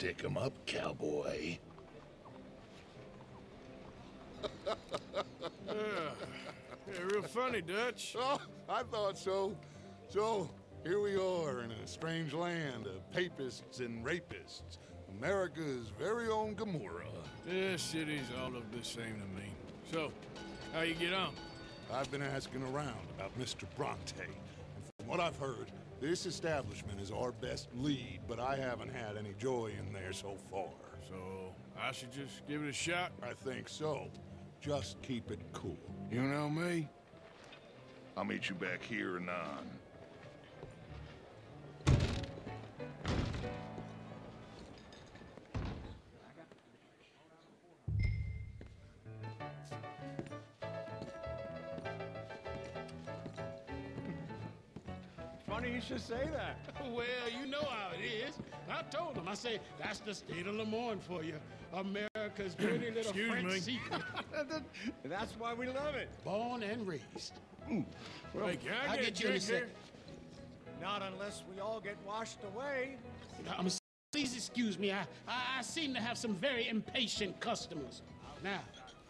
Stick 'em up, cowboy. Yeah, real funny, Dutch. Oh, I thought so. So, here we are in a strange land of papists and rapists. America's very own Gomorrah. This city's all of the same to me. So, how you get on? I've been asking around about Mr. Bronte. And from what I've heard, this establishment is our best lead, but I haven't had any joy in there so far. So, I should just give it a shot? I think so. Just keep it cool. You know me? I'll meet you back here anon. Funny you should say that. Well, you know how it is. I told him, I say, that's the state of Lemoyne for you. America's pretty little French secret. That's why we love it. Born and raised. Mm. Well, hey, I'll get you in a second. Not unless we all get washed away. Please excuse me. I seem to have some very impatient customers. Now,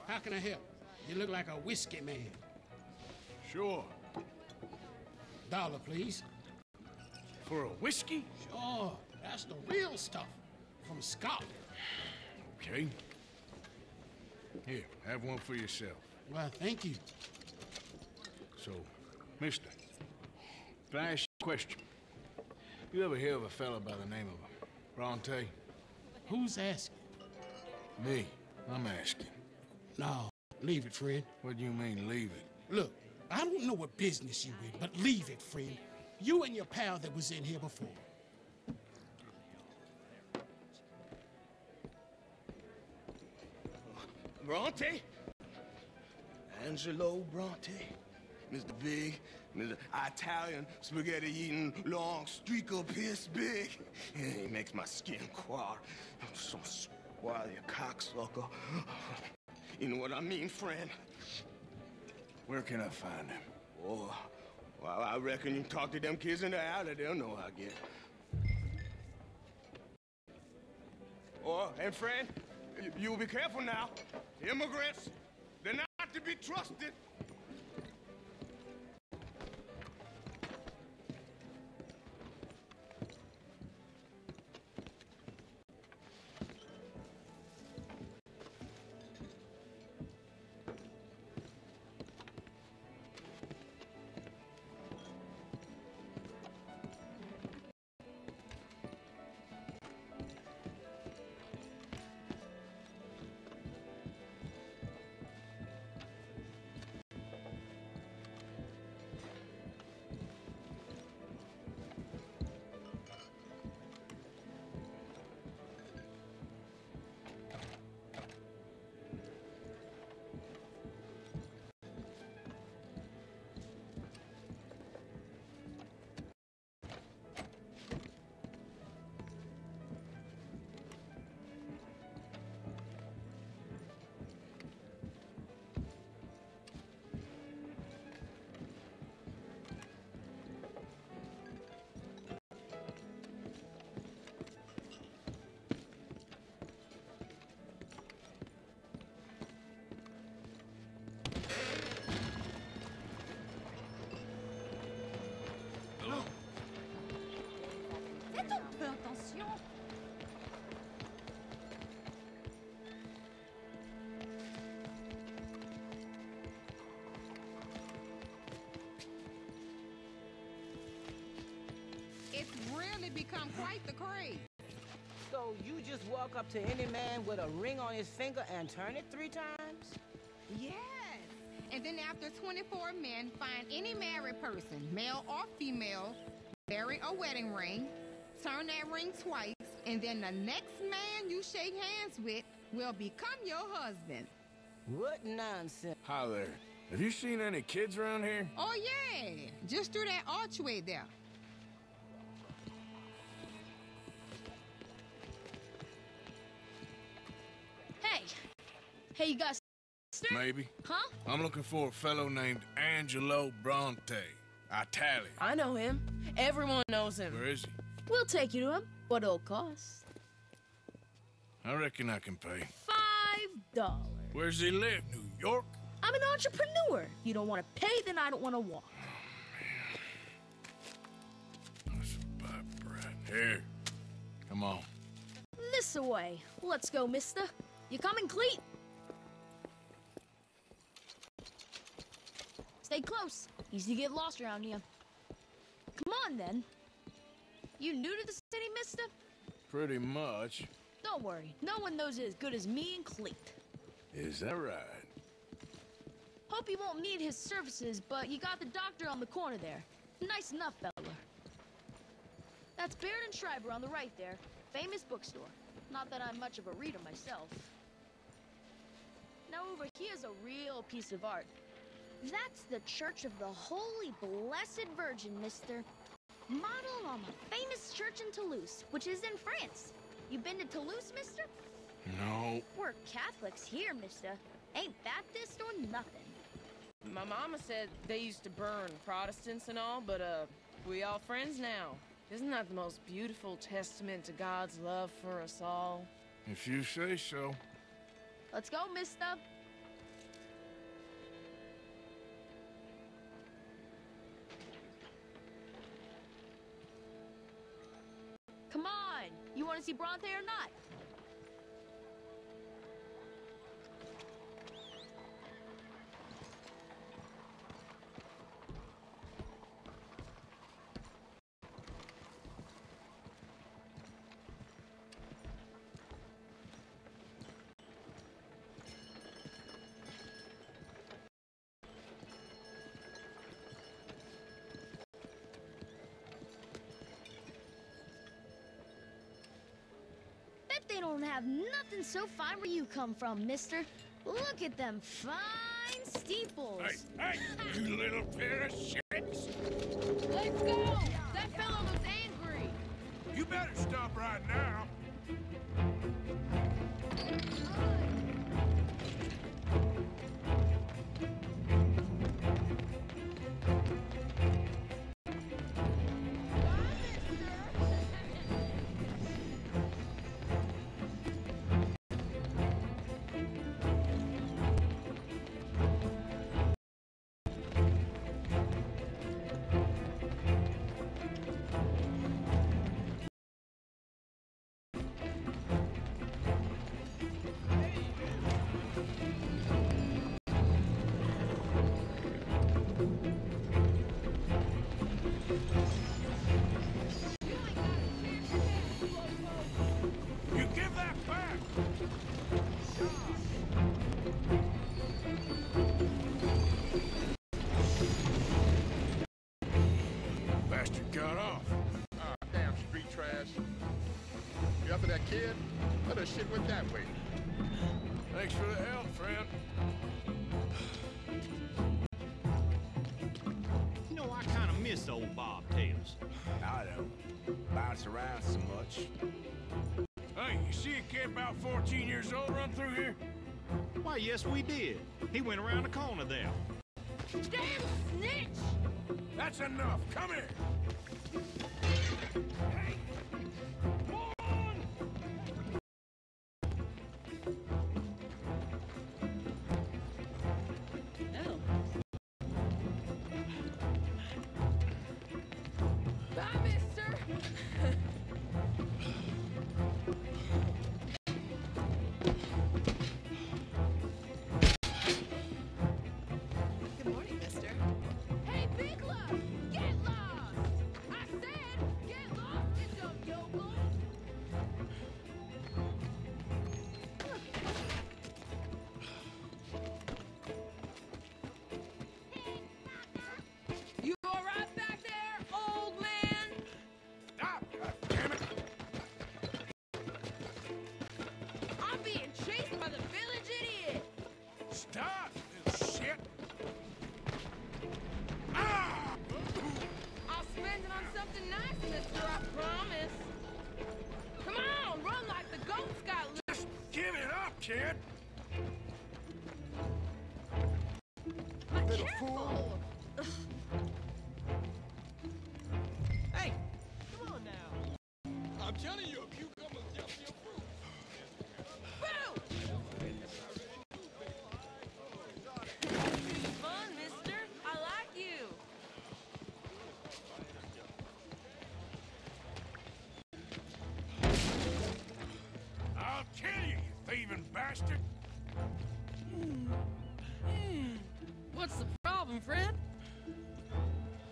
how can I help? You look like a whiskey man. Sure. $1, please. For a whiskey? Sure. That's the real stuff. From Scotland. Okay. Here, have one for yourself. Well, thank you. So, mister, can I ask you a question? You ever hear of a fella by the name of Bronte? Who's asking? Me. I'm asking. No, leave it, friend. What do you mean, leave it? Look, I don't know what business you in, but leave it, friend. You and your pal that was in here before. Bronte? Angelo Bronte. Mr. Big, Mr. Italian, spaghetti-eating, long streak of piss big. He makes my skin crawl. I'm so spoiled, you cocksucker. You know what I mean, friend? Where can I find him? Oh, well, I reckon you talk to them kids in the alley. They'll know how I get. Oh, and friend, you'll be careful now. Immigrants, they're not to be trusted. It's really become quite the craze. So you just walk up to any man with a ring on his finger and turn it 3 times? Yes. And then after 24 men find any married person, male or female, bury a wedding ring, turn that ring twice, and then the next man you shake hands with will become your husband. What nonsense. Hi there. Have you seen any kids around here? Oh, yeah. Just through that archway there. Hey, you got a maybe. Huh? I'm looking for a fellow named Angelo Bronte. Italian. I know him. Everyone knows him. Where is he? We'll take you to him. What'll it cost? I reckon I can pay. $5. Where's he live, New York? I'm an entrepreneur. If you don't want to pay, then I don't want to walk. Oh, man. Let's buy bread. Here. Come on. This away. Let's go, mister. You coming, Cleet? Stay close. Easy to get lost around here. Come on, then. You new to the city, mister? Pretty much. Don't worry. No one knows it as good as me and Cleet. Is that right? Hope you won't need his services, but you got the doctor on the corner there. Nice enough, fella. That's Baird and Schreiber on the right there. Famous bookstore. Not that I'm much of a reader myself. Now over here's a real piece of art. That's the Church of the Holy Blessed Virgin, mister. Modeled on the famous church in Toulouse, which is in France. You been to Toulouse, mister? No. We're Catholics here, mister. Ain't Baptist or nothing. My mama said they used to burn Protestants and all, but we all friends now. Isn't that the most beautiful testament to God's love for us all? If you say so. Let's go, mister. Come on. You want to see Bronte or not? They don't have nothing so fine where you come from, mister. Look at them fine steeples. Hey, hey, you little pair of shits. Let's go! That fellow was angry. You better stop right now. Kid, other shit went that way. Thanks for the help, friend. You know, I kind of miss old bobtails. I don't. Bounce around so much. Hey, you see a kid about 14 years old run through here? Why, yes, we did. He went around the corner there. Damn snitch! That's enough. Come here. Hey! Kid. Little fool. Hey, come on now. I'm telling you, a cucumber's just your fruit. thieving bastard! What's the problem, friend?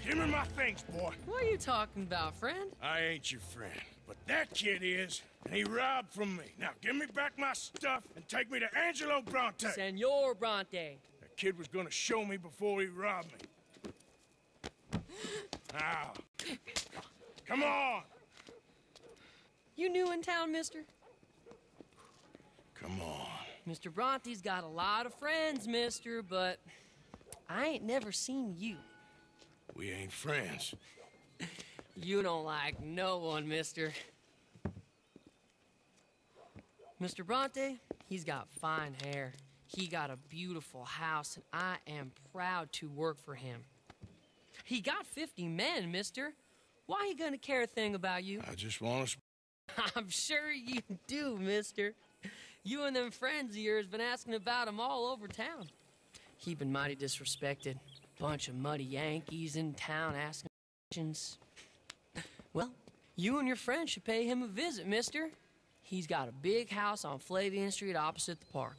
Give me my things, boy. What are you talking about, friend? I ain't your friend, but that kid is, and he robbed from me. Now give me back my stuff and take me to Angelo Bronte. Senor Bronte. That kid was gonna show me before he robbed me. Now, come on. You new in town, mister? Come on. Mr. Bronte's got a lot of friends, mister, but I ain't never seen you. We ain't friends. You don't like no one, mister. Mr. Bronte, he's got fine hair. He got a beautiful house, and I am proud to work for him. He got 50 men, mister. Why he gonna care a thing about you? I just want to... I'm sure you do, mister. You and them friends of yours been asking about him all over town. He been mighty disrespected. Bunch of muddy Yankees in town asking questions. Well, you and your friend should pay him a visit, mister. He's got a big house on Flavian Street opposite the park.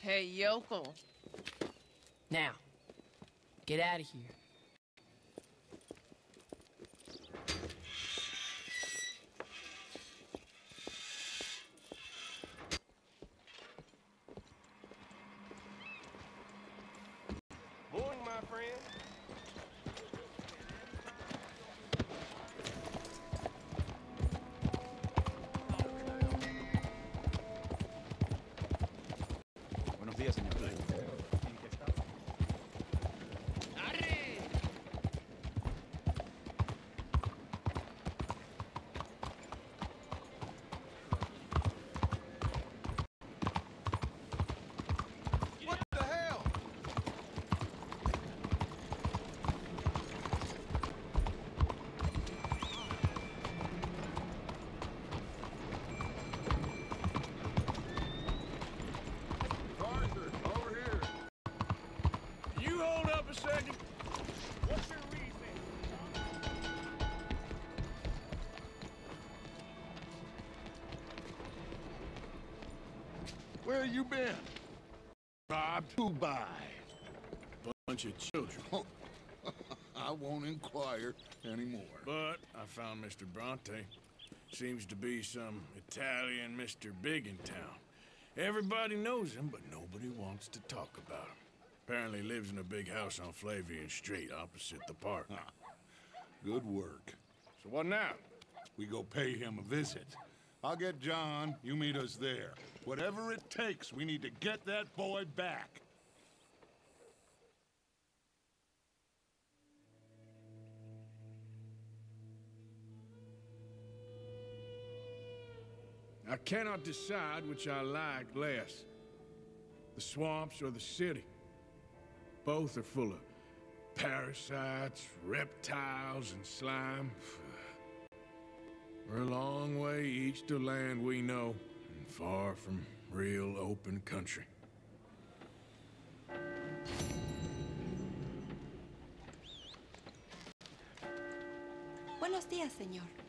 Hey, yokel. Now, get out of here. Where you been? Robbed to buy. Bunch of children. Oh, I won't inquire anymore. But I found Mr. Bronte. Seems to be some Italian Mr. Big in town. Everybody knows him, but nobody wants to talk about him. Apparently lives in a big house on Flavian Street, opposite the park. Ah, good work. So what now? We go pay him a visit. I'll get John, you meet us there. Whatever it takes, we need to get that boy back. I cannot decide which I like less, the swamps or the city. Both are full of parasites, reptiles, and slime. We're a long way east to land we know, and far from real open country. Buenos días, señor.